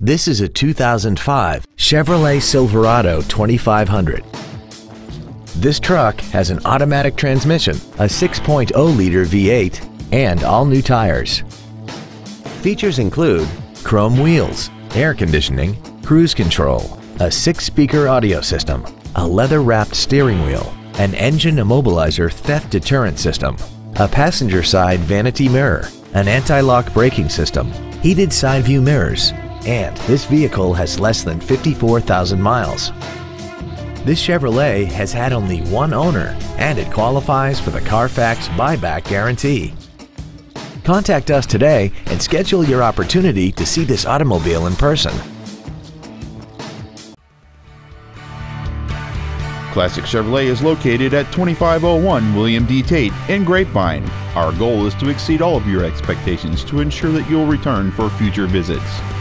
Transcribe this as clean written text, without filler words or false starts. This is a 2005 Chevrolet Silverado 2500. This truck has an automatic transmission, a 6.0-liter V8, and all-new tires. Features include chrome wheels, air conditioning, cruise control, a 6-speaker audio system, a leather-wrapped steering wheel, an engine immobilizer theft deterrent system, a passenger side vanity mirror, an anti-lock braking system, heated side view mirrors, and this vehicle has less than 54,000 miles. This Chevrolet has had only one owner, and it qualifies for the Carfax buyback guarantee. Contact us today and schedule your opportunity to see this automobile in person. Classic Chevrolet is located at 2501 William D. Tate in Grapevine. Our goal is to exceed all of your expectations to ensure that you'll return for future visits.